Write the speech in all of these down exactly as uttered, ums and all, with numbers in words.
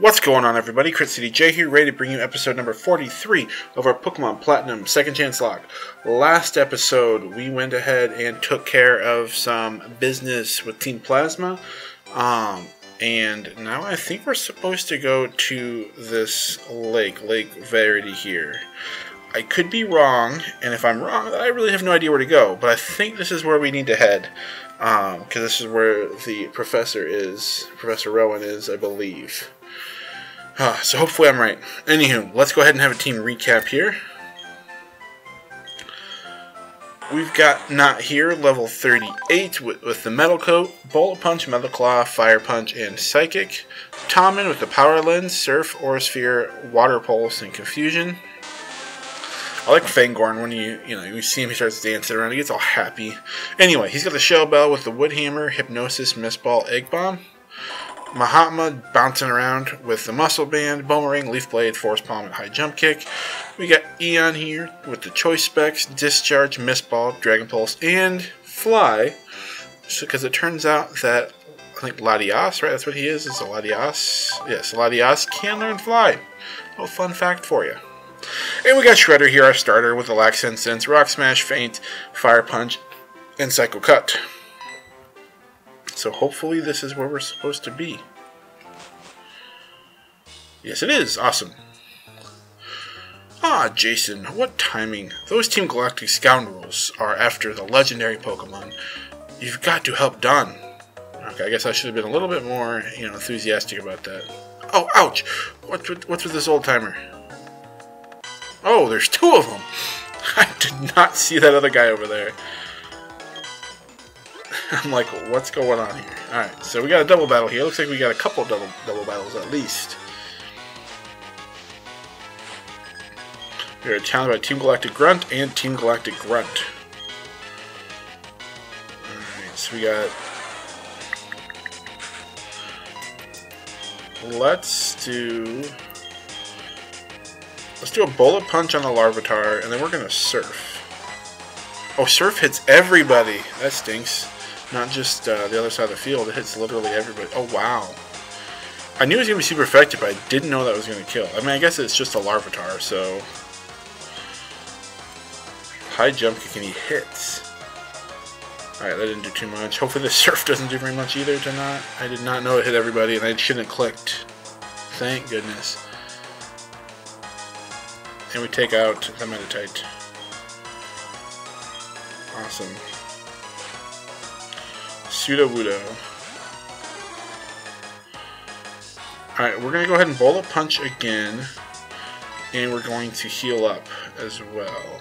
What's going on, everybody? CritCityJ here, ready to bring you episode number forty-three of our Pokemon Platinum Second Chance Lock. Last episode, we went ahead and took care of some business with Team Plasma. Um, and now I think we're supposed to go to this lake, Lake Verity here. I could be wrong, and if I'm wrong, I really have no idea where to go. But I think this is where we need to head, because um, this is where the professor is, Professor Rowan is, I believe. Uh, so hopefully I'm right. Anywho, let's go ahead and have a team recap here. We've got Not Here, level thirty-eight with, with the Metal Coat, Bullet Punch, Metal Claw, Fire Punch, and Psychic. Tommen with the Power Lens, Surf, Orosphere, Water Pulse, and Confusion. I like Fangorn when you you know you see him, he starts dancing around, he gets all happy. Anyway, he's got the Shell Bell with the Wood Hammer, Hypnosis, Mist Ball, Egg Bomb. Mahatma bouncing around with the Muscle Band, Boomerang, Leaf Blade, Force Palm, and High Jump Kick. We got Eon here with the Choice Specs, Discharge, Mist Ball, Dragon Pulse, and Fly. Because so, it turns out that, I think Latias, right? That's what he is, is a Latias. Yes, Latias can learn Fly. A little fun fact for you. And we got Shredder here, our starter, with the Lax Incense, Rock Smash, Faint, Fire Punch, and Psycho Cut. So hopefully this is where we're supposed to be. Yes, it is. Awesome. Ah, Jason, what timing. Those Team Galactic scoundrels are after the legendary Pokemon. You've got to help Don. Okay, I guess I should have been a little bit more, you know, enthusiastic about that. Oh, ouch! What's with, what's with this old timer? Oh, there's two of them! I did not see that other guy over there. I'm like, what's going on here? Alright, so we got a double battle here. Looks like we got a couple double double battles at least. We are challenged by Team Galactic Grunt and Team Galactic Grunt. Alright, so we got... Let's do... Let's do a bullet punch on the Larvitar, and then we're going to surf. Oh, surf hits everybody! That stinks. Not just uh, the other side of the field, it hits literally everybody. Oh, wow. I knew it was going to be super effective, but I didn't know that was going to kill. I mean, I guess it's just a Larvitar, so... High jump kick and he hits. Alright, that didn't do too much. Hopefully the surf doesn't do very much either to not. I did not know it hit everybody, and I shouldn't have clicked. Thank goodness. And we take out the Meditite. Awesome. Sudowoodo. Alright, we're going to go ahead and bullet punch again. And we're going to heal up as well.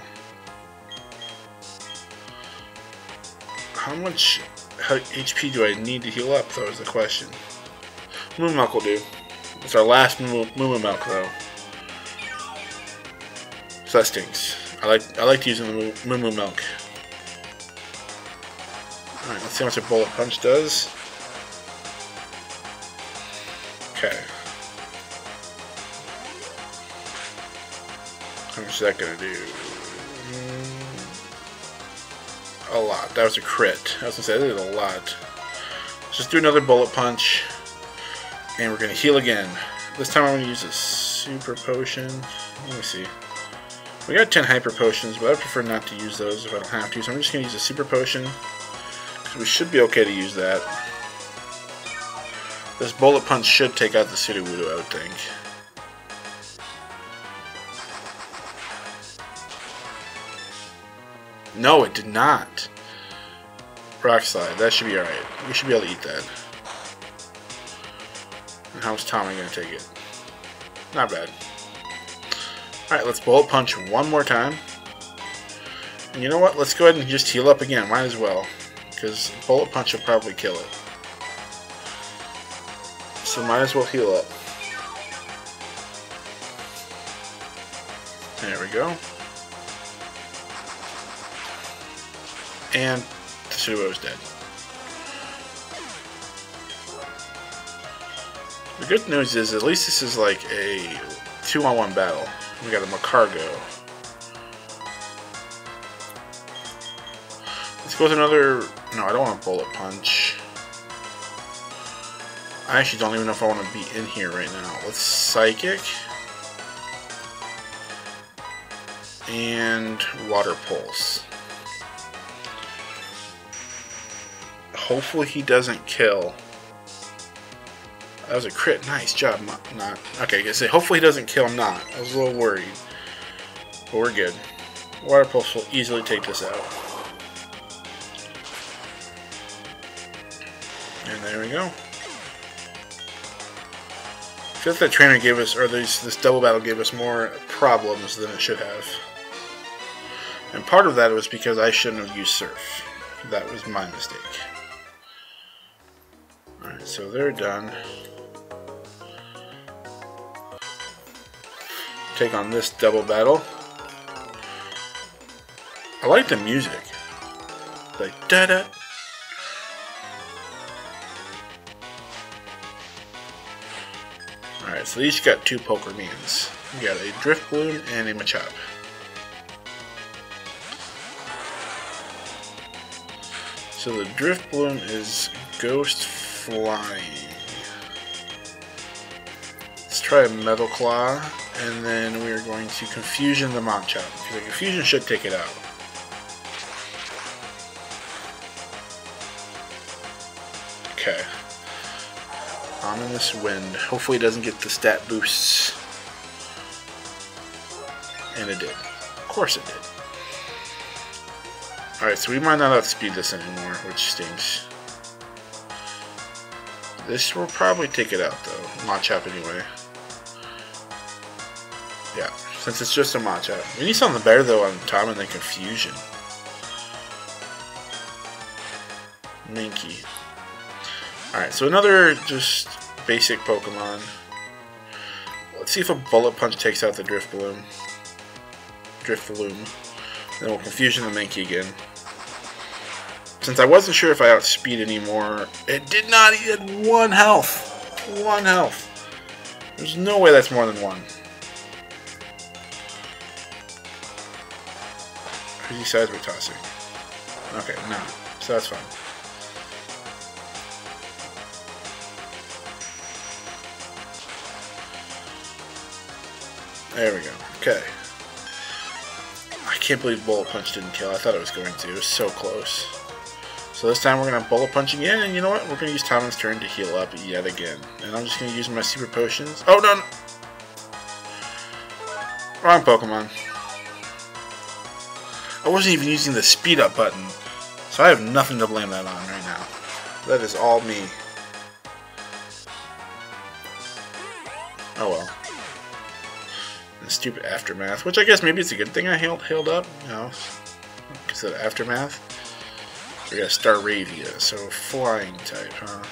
How much H P do I need to heal up, though, is the question. Moo Milk will do. It's our last Moo Milk, though. So that stinks. I like I like using the Moo Moo Milk. Alright, let's see how much a bullet punch does. Okay. How much is that gonna do? A lot. That was a crit. I was gonna say, that is a lot. Let's just do another bullet punch. And we're gonna heal again. This time I'm gonna use a super potion. Let me see. We got ten hyper potions, but I prefer not to use those if I don't have to. So I'm just gonna use a super potion. We should be okay to use that. This bullet punch should take out the Sudowoodo, I would think. No, it did not. Rock slide. That should be all right. We should be able to eat that. And how's Tommy gonna take it? Not bad. All right, let's bullet punch one more time. And you know what? Let's go ahead and just heal up again. Might as well. Because bullet punch will probably kill it. So might as well heal up. There we go. And the Sudowoodo's dead. The good news is at least this is like a two-on-one battle. We got a Macargo. Let's go with another... No, I don't want a bullet punch. I actually don't even know if I want to be in here right now. Let's Psychic. And Water Pulse. Hopefully he doesn't kill. That was a crit. Nice job, Not. Okay, I guess hopefully he doesn't kill Not. I was a little worried. But we're good. Water Pulse will easily take this out. And there we go. I feel like that trainer gave us, or this, this double battle gave us more problems than it should have. And part of that was because I shouldn't have used Surf. That was my mistake. Alright, so they're done. Take on this double battle. I like the music. Like, da-da! Alright, so each got two Pokemans. We got a Drifloon and a Machop. So the Drifloon is Ghost Flying. Let's try a Metal Claw, and then we're going to Confusion the Machop. Because the Confusion should take it out. Okay. Ominous Wind. Hopefully it doesn't get the stat boosts. And it did. Of course it did. Alright, so we might not outspeed this anymore, which stinks. This will probably take it out, though. Machop anyway. Yeah, since it's just a Machop. We need something better, though, on Tom and then Confusion. Minkey. Alright, so another just basic Pokemon. Let's see if a Bullet Punch takes out the Drifloon. Drifloon. Then we'll Confusion the Mankey again. Since I wasn't sure if I outspeed anymore, it did not. He had one health. One health. There's no way that's more than one. Crazy Seismic Tossing. Okay, no. So that's fine. There we go. Okay. I can't believe Bullet Punch didn't kill. I thought it was going to. It was so close. So this time we're going to Bullet Punch again, and you know what? We're going to use Tommen's turn to heal up yet again. And I'm just going to use my Super Potions. Oh, no! no. Wrong Pokemon. I wasn't even using the Speed Up button, so I have nothing to blame that on right now. That is all me. Oh, well. Stupid Aftermath, which I guess maybe it's a good thing I healed, healed up, you know, because of the Aftermath. We got Staravia, so Flying type, huh?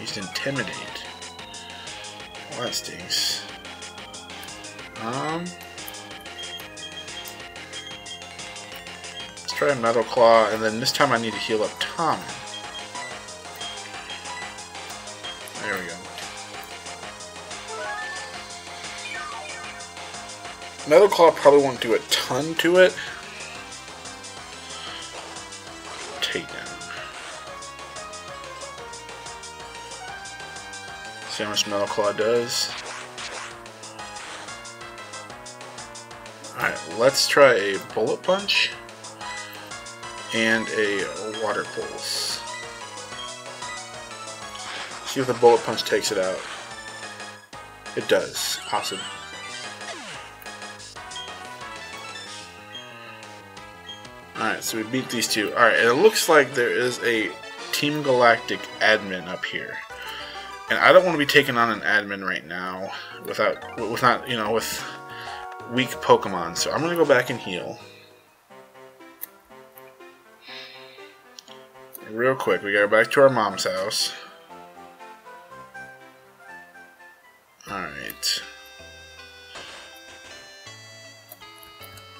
Used Intimidate. Well, that stinks. Um, let's try Metal Claw, and then this time I need to heal up Tom. There we go. Metal Claw probably won't do a ton to it. Takedown. See how much Metal Claw does. Alright, let's try a Bullet Punch and a Water Pulse. See if the Bullet Punch takes it out. It does. Awesome. Alright, so we beat these two. Alright, and it looks like there is a Team Galactic admin up here. And I don't want to be taking on an admin right now without, with not, you know, with weak Pokemon. So I'm going to go back and heal. Real quick, we got back to our mom's house. Alright.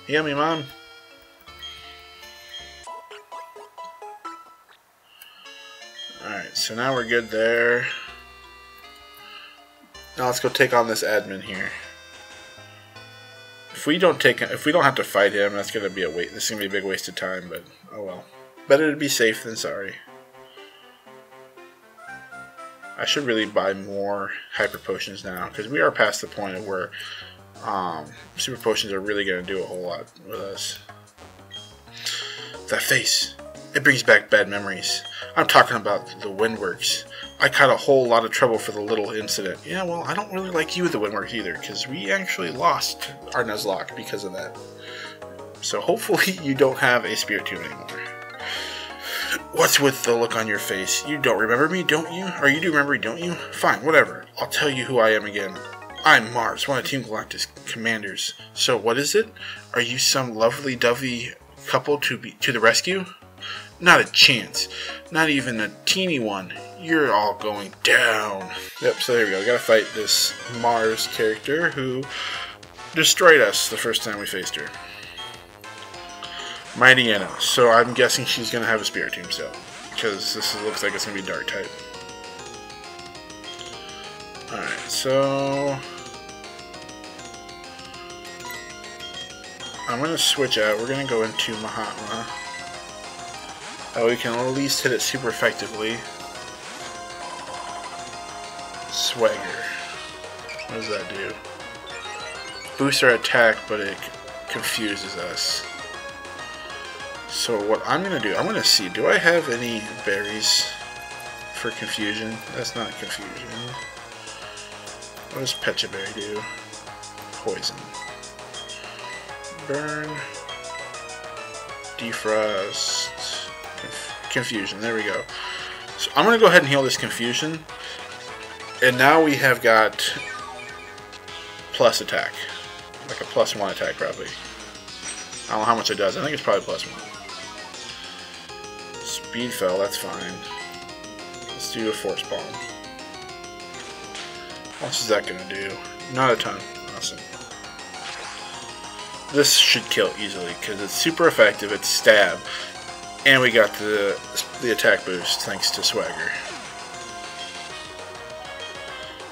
Heal me, Mom. Alright, so now we're good there. Now let's go take on this admin here. If we don't take, if we don't have to fight him, that's gonna be a wait. This is gonna be a big waste of time, but oh well. Better to be safe than sorry. I should really buy more Hyper Potions now, because we are past the point of where um, Super Potions are really going to do a whole lot with us. That face. It brings back bad memories. I'm talking about the Windworks. I caught a whole lot of trouble for the little incident. Yeah, well, I don't really like you with the Windworks either, because we actually lost our Nuzlocke because of that. So hopefully you don't have a Spiritomb anymore. What's with the look on your face? You don't remember me, don't you? Or you do remember me, don't you? Fine, whatever. I'll tell you who I am again. I'm Mars, one of Team Galactic's commanders. So what is it? Are you some lovely-dovey couple to be to the rescue? Not a chance. Not even a teeny one. You're all going down. Yep, so there we go. We gotta fight this Mars character who destroyed us the first time we faced her. Mighty Anna. So I'm guessing she's going to have a Spiritomb still, because this looks like it's going to be Dark type. Alright, so I'm going to switch out. We're going to go into Mahatma. Oh, we can at least hit it super effectively. Swagger. What does that do? Boosts our attack, but it confuses us. So what I'm going to do, I'm going to see, do I have any berries for confusion? That's not confusion. What does Petcha Berry do? Poison. Burn. Defrost. Conf confusion, there we go. So I'm going to go ahead and heal this confusion. And now we have got plus attack. Like a plus one attack probably. I don't know how much it does, I think it's probably plus one. Speed fell, that's fine. Let's do a Force Palm. What else is that going to do? Not a ton. Awesome. This should kill easily because it's super effective. It's stab. And we got the, the attack boost thanks to Swagger.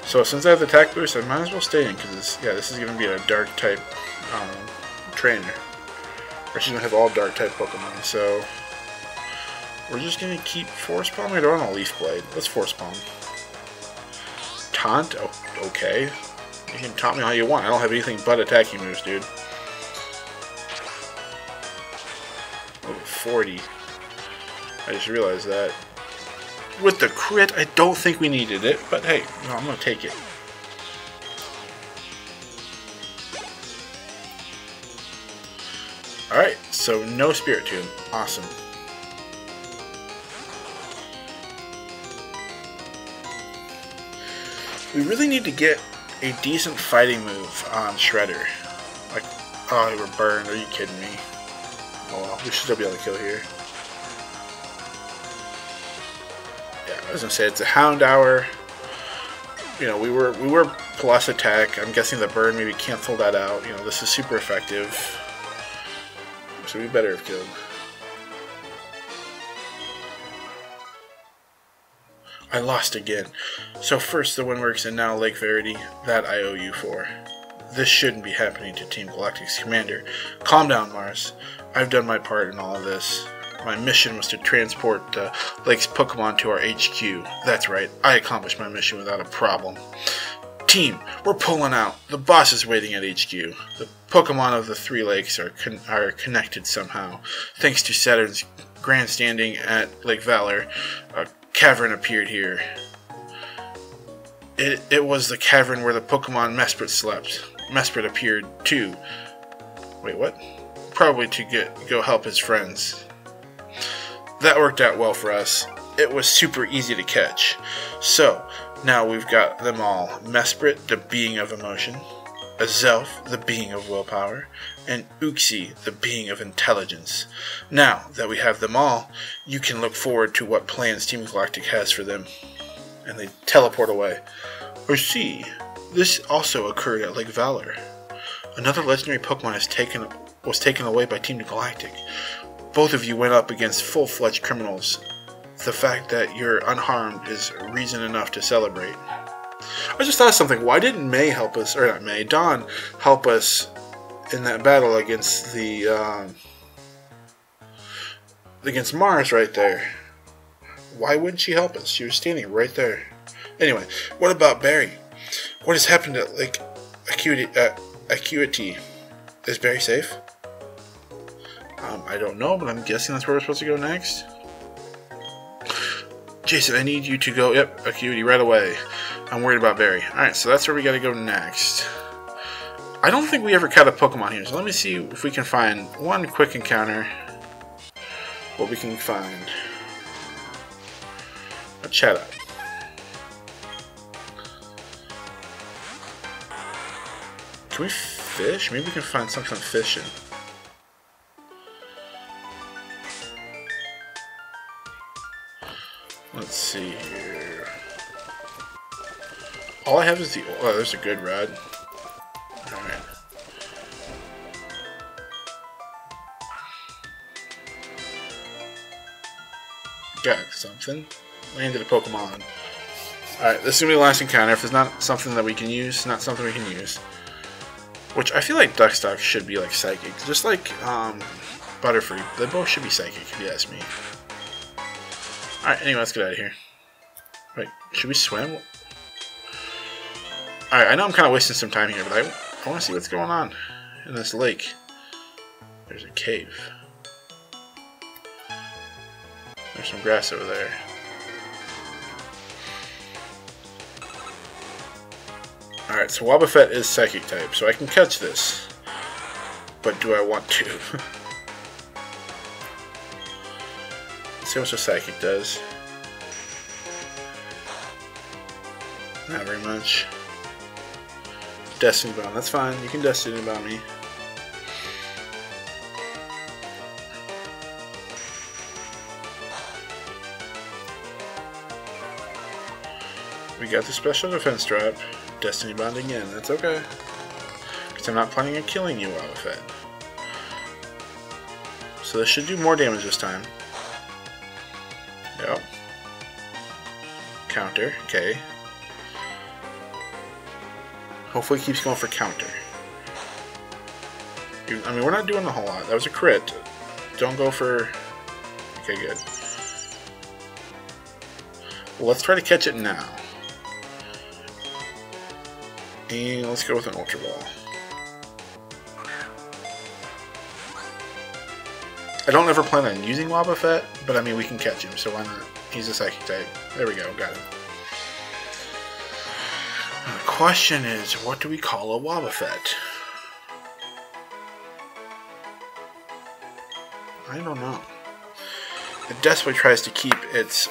So since I have the attack boost, I might as well stay in because yeah, this is going to be a dark type um, trainer. Or she's going to have all dark type Pokemon, so we're just going to keep Force Palm. I don't want a Leaf Blade. Let's Force Palm. Taunt? Oh, okay. You can taunt me all you want. I don't have anything but attacking moves, dude. Oh, forty. I just realized that. With the crit, I don't think we needed it, but hey, no, I'm going to take it. Alright, so no Spiritomb. Awesome. We really need to get a decent fighting move on Shredder. Like, oh, they were burned. Are you kidding me? Oh well, we should still be able to kill here. Yeah, I was gonna say it's a Houndour. You know, we were we were plus attack. I'm guessing the burn maybe canceled that out. You know, this is super effective, so we better have killed. I lost again. So first the Windworks and now Lake Verity. That I owe you for. This shouldn't be happening to Team Galactic's commander. Calm down, Mars. I've done my part in all of this. My mission was to transport the Lake's Pokemon to our H Q. That's right. I accomplished my mission without a problem. Team, we're pulling out. The boss is waiting at H Q. The Pokemon of the three lakes are con are connected somehow. Thanks to Saturn's grandstanding at Lake Valor, a cavern appeared here. It, it was the cavern where the Pokemon Mesprit slept. Mesprit appeared too. Wait, what? Probably to get go help his friends. That worked out well for us. It was super easy to catch. So, now we've got them all. Mesprit, the being of emotion. Azelf, the being of willpower. And Uxie, the being of intelligence. Now that we have them all, you can look forward to what plans Team Galactic has for them. And they teleport away. Or see, this also occurred at Lake Valor. Another legendary Pokemon is taken, was taken away by Team Galactic. Both of you went up against full-fledged criminals. The fact that you're unharmed is reason enough to celebrate. I just thought of something. Why didn't May help us, or not May, Dawn help us in that battle against the um, against Mars right there? Why wouldn't she help us? She was standing right there. Anyway, what about Berry? What has happened at Lake Acuity? Uh, Acuity? Is Berry safe? Um, I don't know, but I'm guessing that's where we're supposed to go next. Jason, I need you to go, yep, Acuity right away. I'm worried about Berry. Alright, so that's where we gotta go next. I don't think we ever caught a Pokemon here, so let me see if we can find one quick encounter. What we can find. A Chatot. Can we fish? Maybe we can find something fishing. Let's see here. All I have is the... Oh, there's a good rod. Alright. Got something. Landed a Pokemon. Alright, this is going to be the last encounter. If it's not something that we can use, not something we can use. Which I feel like Duckstock should be like psychic. Just like um, Butterfree. They both should be psychic, if you ask me. Alright, anyway, let's get out of here. Wait, should we swim? Alright, I know I'm kind of wasting some time here, but I, I want to see what's going on in this lake. There's a cave. There's some grass over there. Alright, so Wobbuffet is psychic type, so I can catch this. But do I want to? See what your psychic does. Not very much. Destiny Bomb, that's fine. You can Destiny Bomb me. We got the special defense drop. Destiny Bomb again, that's okay. Because I'm not planning on killing you all with it. So this should do more damage this time. Yep. Counter, okay. Hopefully it keeps going for counter. I mean, we're not doing a whole lot. That was a crit. Don't go for... Okay, good. Well, let's try to catch it now. And let's go with an Ultra Ball. I don't ever plan on using Wobbuffet, but I mean we can catch him, so why not? He's a psychic type. There we go, got him. Now the question is, what do we call a Wobbuffet? I don't know. It desperately tries to keep its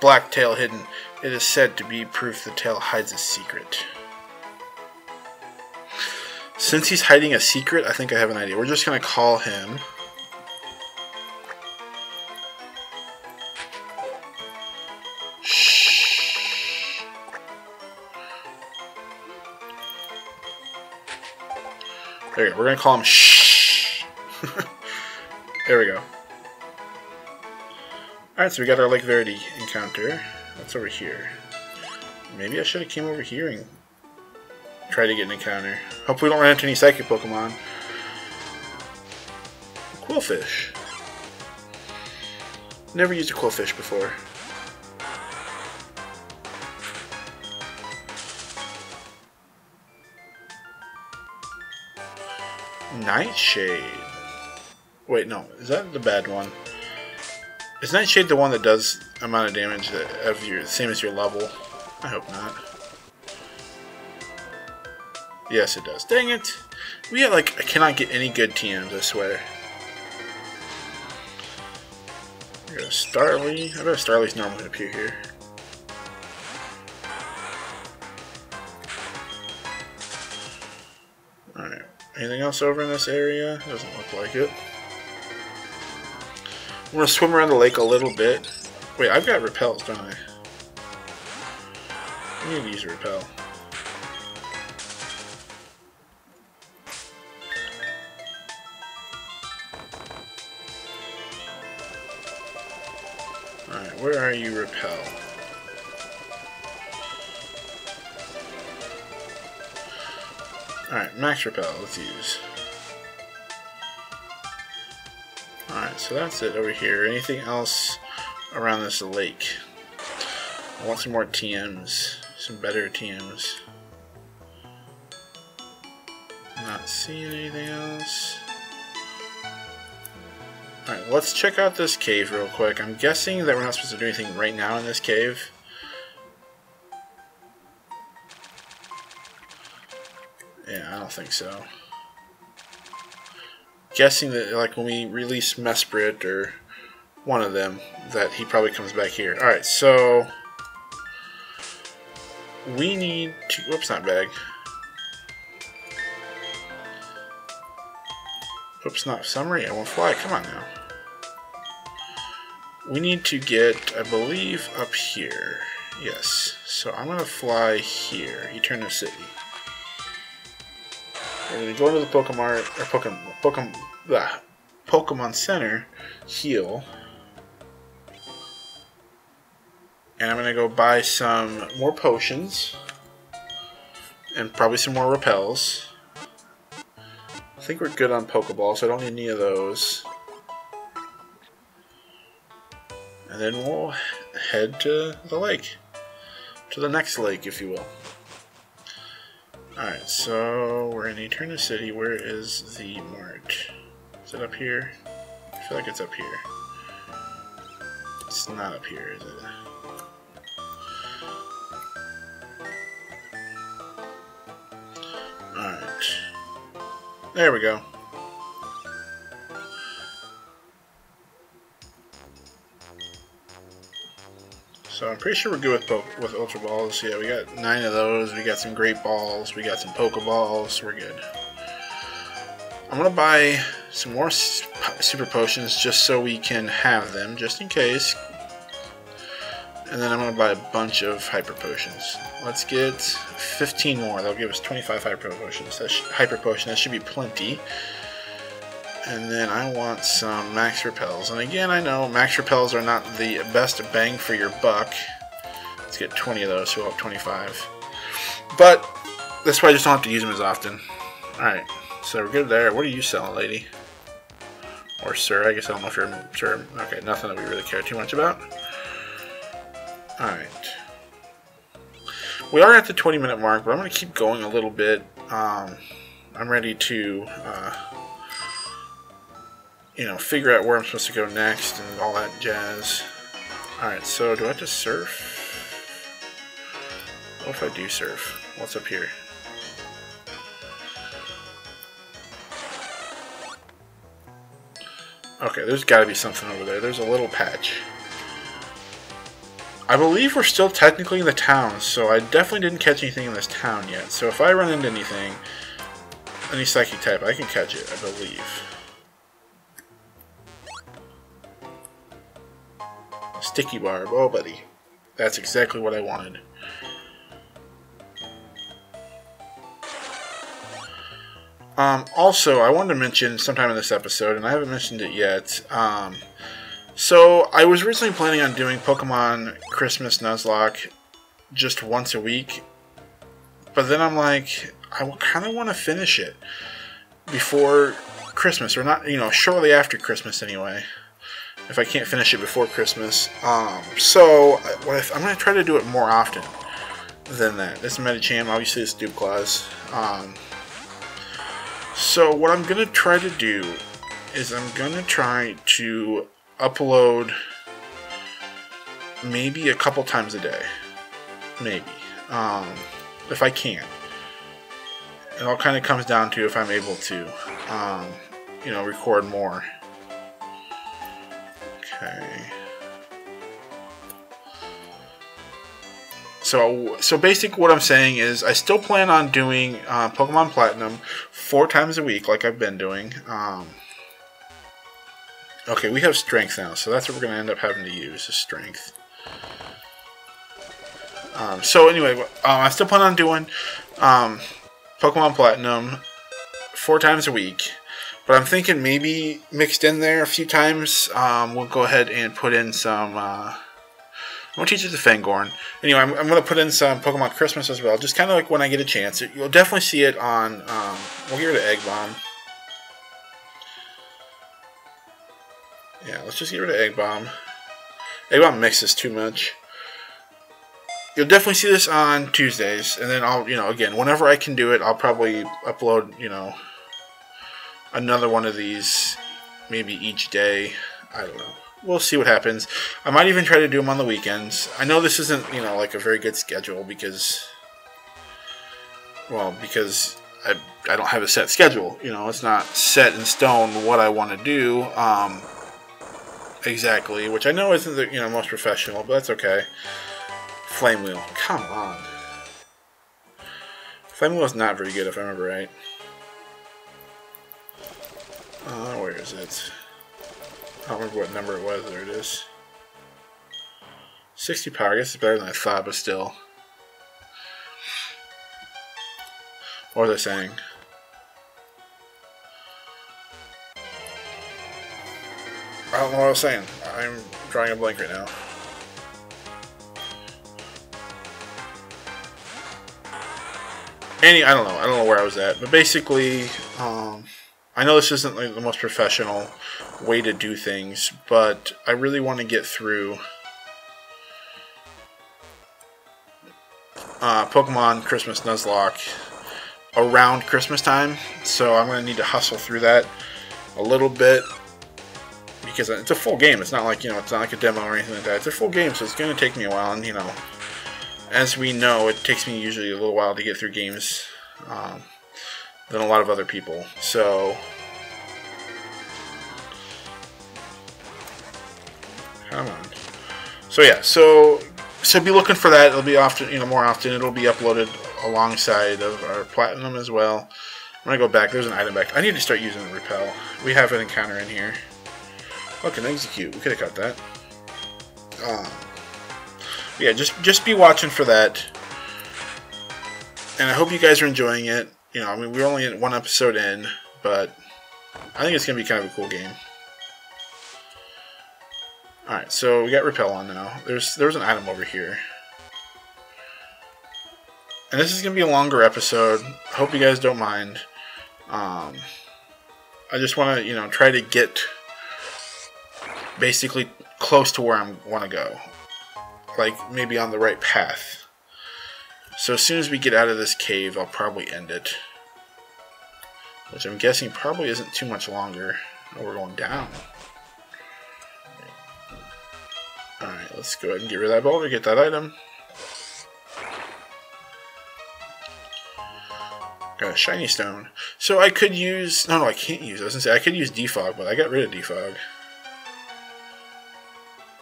black tail hidden. It is said to be proof the tail hides a secret. Since he's hiding a secret, I think I have an idea. We're just going to call him... There we go. We're going to call him Shh. There we go. Alright, so we got our Lake Verity encounter. That's over here. Maybe I should have came over here and tried to get an encounter. Hope we don't run into any psychic Pokemon. Quillfish. Never used a Quillfish before. Nightshade. Wait, no. Is that the bad one? Is Nightshade the one that does amount of damage that of your same as your level? I hope not. Yes, it does. Dang it! We had, like, I cannot get any good T Ms, I swear. We got a Starly. I bet Starly's normally up here. here. Anything else over in this area? Doesn't look like it. I'm going to swim around the lake a little bit. Wait, I've got repels, don't I? I need to use a repel. Alright, where are you, repel? Alright, max repel, let's use. Alright, so that's it over here. Anything else around this lake? I want some more T Ms. Some better T Ms. Not seeing anything else. Alright, let's check out this cave real quick. I'm guessing that we're not supposed to do anything right now in this cave. Yeah, I don't think so. Guessing that, like, when we release Mesprit or one of them, that he probably comes back here. Alright, so we need to... Whoops, not bag. Whoops, not summary. I won't fly. Come on now. We need to get, I believe, up here. Yes. So I'm going to fly here. Eterna City. We're going to go into the Pokemon, or Pokemon, Pokemon, blah, Pokemon Center, heal, and I'm going to go buy some more potions, and probably some more repels. I think we're good on Pokeballs, so I don't need any of those. And then we'll head to the lake, to the next lake, if you will. Alright, so we're in Eterna City. Where is the mart? Is it up here? I feel like it's up here. It's not up here, is it? Alright. There we go. So I'm pretty sure we're good with with Ultra Balls. Yeah, we got nine of those. We got some Great Balls. We got some Pokeballs. We're good. I'm going to buy some more Super Potions just so we can have them, just in case. And then I'm going to buy a bunch of Hyper Potions. Let's get fifteen more. That'll give us twenty-five Hyper Potions. That Hyper Potion, that should be plenty. And then I want some max repels. And again, I know max repels are not the best bang for your buck. Let's get twenty of those, so we'll have twenty-five. But that's why I just don't have to use them as often. Alright, so we're good there. What are you selling, lady? Or sir, I guess I don't know if you're sir. Okay, nothing that we really care too much about. Alright. We are at the twenty minute mark, but I'm going to keep going a little bit. Um, I'm ready to... Uh, you know, figure out where I'm supposed to go next and all that jazz. Alright, so do I have to surf? What if I do surf? What's up here? Okay, there's gotta be something over there. There's a little patch. I believe we're still technically in the town, so I definitely didn't catch anything in this town yet. So if I run into anything, any psychic type, I can catch it, I believe. Sticky barb. Oh, buddy. That's exactly what I wanted. Um, also, I wanted to mention sometime in this episode, and I haven't mentioned it yet. Um, so, I was originally planning on doing Pokemon Christmas Nuzlocke just once a week. But then I'm like, I kind of want to finish it before Christmas. Or not, you know, shortly after Christmas anyway. If I can't finish it before Christmas. Um, so, what if, I'm going to try to do it more often than that. This is Medicham, obviously it's Dewclaws. Um So, what I'm going to try to do is I'm going to try to upload maybe a couple times a day. Maybe. Um, if I can. It all kind of comes down to if I'm able to, um, you know, record more. Okay. So, so basically what I'm saying is I still plan on doing uh, Pokemon Platinum four times a week like I've been doing. Um, okay, we have strength now, so that's what we're going to end up having to use is strength. Um, so anyway, um, I still plan on doing um, Pokemon Platinum four times a week. But I'm thinking maybe mixed in there a few times, um, we'll go ahead and put in some, uh, I'm going to teach it to Fangorn. Anyway, I'm, I'm going to put in some Pokemon Christmas as well, just kind of like when I get a chance. It, you'll definitely see it on, um, we'll get rid of Egg Bomb. Yeah, let's just get rid of Egg Bomb. Egg Bomb mixes too much. you'll definitely see this on Tuesdays, and then I'll, you know, again, whenever I can do it, I'll probably upload, you know, another one of these, maybe each day. I don't know. We'll see what happens. I might even try to do them on the weekends. I know this isn't, you know, like a very good schedule because, well, because I, I don't have a set schedule. You know, it's not set in stone what I want to do um, exactly, which I know isn't the, you know, most professional, but that's okay. Flame Wheel. Come on. Flame Wheel is not very good, if I remember right. Uh, where is it? I don't remember what number it was. There it is. sixty power. I guess it's better than I thought, but still. What was I saying? I don't know what I was saying. I'm drawing a blank right now. Any, I don't know. I don't know where I was at. But basically, um, I know this isn't like the most professional way to do things, but I really want to get through uh, Pokemon Christmas Nuzlocke around Christmas time. So I'm going to need to hustle through that a little bit because it's a full game. It's not like, you know, it's not like a demo or anything like that. It's a full game, so it's going to take me a while, and, you know, as we know, it takes me usually a little while to get through games um, than a lot of other people. So, come on. So yeah, so so be looking for that. It'll be often, you know, more often. It'll be uploaded alongside of our Platinum as well. I'm gonna go back. There's an item back. I need to start using the repel. We have an encounter in here. Fucking execute. We could have got that. Um. Yeah, just just be watching for that, and I hope you guys are enjoying it. You know, I mean, we're only one episode in, but I think it's gonna be kind of a cool game. All right, so we got Repel on now. There's there was an item over here, and this is gonna be a longer episode. I hope you guys don't mind. Um, I just want to, you know, try to get basically close to where I want to go. Like, maybe on the right path. So as soon as we get out of this cave, I'll probably end it. Which I'm guessing probably isn't too much longer. Oh, we're going down. Alright, let's go ahead and get rid of that boulder, get that item. Got a shiny stone. So I could use... No, no, I can't use it. I was going to say, I could use Defog, but I got rid of Defog.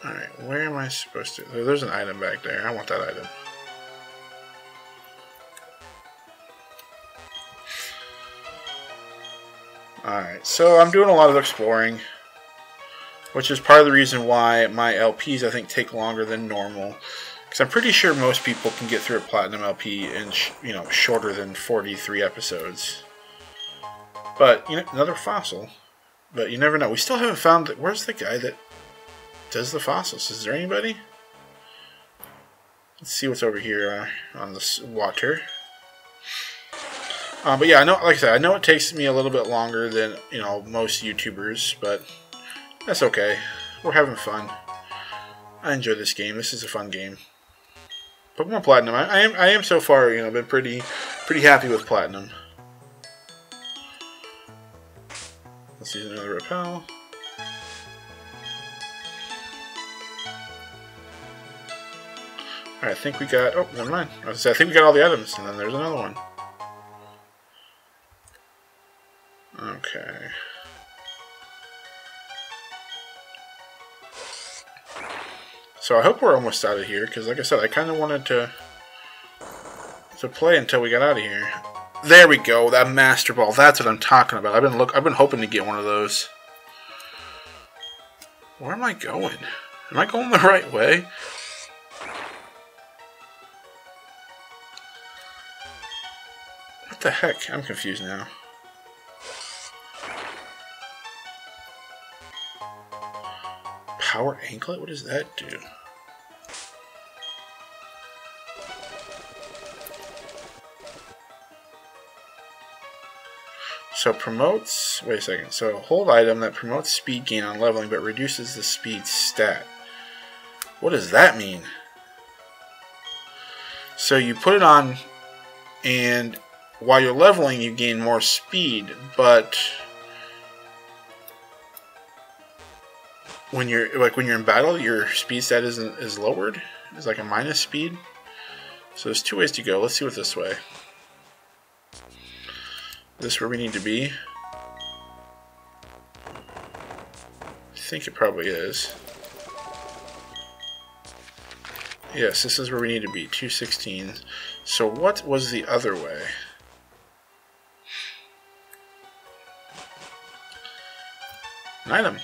Alright, where am I supposed to... Oh, there's an item back there. I want that item. Alright, so I'm doing a lot of exploring, which is part of the reason why my L Ps, I think, take longer than normal. Because I'm pretty sure most people can get through a Platinum L P in, sh you know, shorter than forty-three episodes. But, you know, another fossil. But you never know. We still haven't found... That, where's the guy that... does the fossils? Is there anybody? Let's see what's over here uh, on this water. Uh, but yeah, I know. Like I said, I know it takes me a little bit longer than, you know, most YouTubers, but that's okay. We're having fun. I enjoy this game. This is a fun game. Pokemon Platinum. I, I am. I am so far, you know, been pretty, pretty happy with Platinum. Let's use another repel. I think we got... Oh, never mind. I, was say, I think we got all the items, and then there's another one. Okay. So I hope we're almost out of here, because like I said, I kind of wanted to to play until we got out of here. There we go. That Master Ball. That's what I'm talking about. I've been look. I've been hoping to get one of those. Where am I going? Am I going the right way? What the heck? I'm confused now. Power anklet? What does that do? So promotes... Wait a second. So hold item that promotes speed gain on leveling but reduces the speed stat. What does that mean? So you put it on, and while you're leveling, you gain more speed, but when you're like when you're in battle, your speed stat isn't is lowered. It's like a minus speed. So there's two ways to go. Let's see what this way. This is where we need to be. I think it probably is. Yes, this is where we need to be, two sixteen. So what was the other way? An item.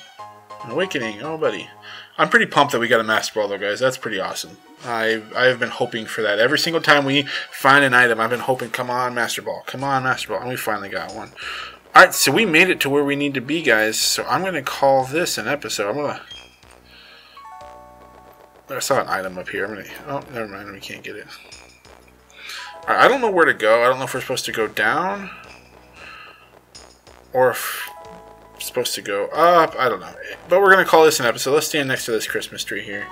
An awakening. Oh, buddy. I'm pretty pumped that we got a Master Ball, though, guys. That's pretty awesome. I I have been hoping for that. Every single time we find an item, I've been hoping, come on, Master Ball. Come on, Master Ball. And we finally got one. All right, so we made it to where we need to be, guys. So I'm going to call this an episode. I'm going to... I saw an item up here. I'm gonna, oh, never mind. We can't get it. All right, I don't know where to go. I don't know if we're supposed to go down or if we're supposed to go up. I don't know. But we're going to call this an episode. Let's stand next to this Christmas tree here.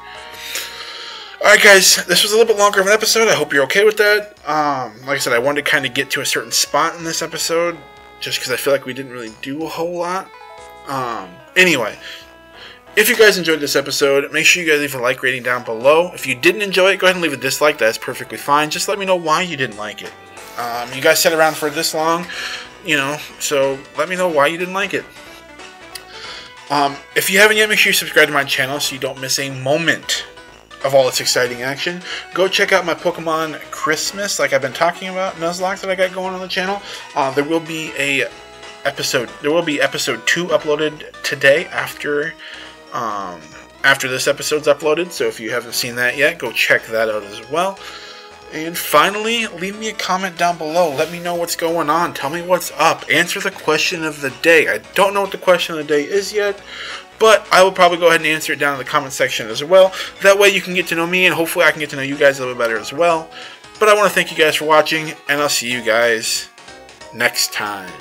All right, guys. This was a little bit longer of an episode. I hope you're okay with that. Um, like I said, I wanted to kind of get to a certain spot in this episode just because I feel like we didn't really do a whole lot. Um, anyway... If you guys enjoyed this episode, make sure you guys leave a like rating down below. If you didn't enjoy it, go ahead and leave a dislike. That's perfectly fine. Just let me know why you didn't like it. Um, you guys sat around for this long, you know, so let me know why you didn't like it. Um, if you haven't yet, make sure you subscribe to my channel so you don't miss a moment of all its exciting action. Go check out my Pokemon Christmas, like I've been talking about, Nuzlocke that I got going on the channel. Uh, there will be a episode. There will be episode two uploaded today after. Um, after this episode's uploaded, so if you haven't seen that yet, go check that out as well. And finally, leave me a comment down below. Let me know what's going on. Tell me what's up. Answer the question of the day. I don't know what the question of the day is yet, but I will probably go ahead and answer it down in the comment section as well. That way you can get to know me, and hopefully I can get to know you guys a little bit better as well. But I want to thank you guys for watching, and I'll see you guys next time.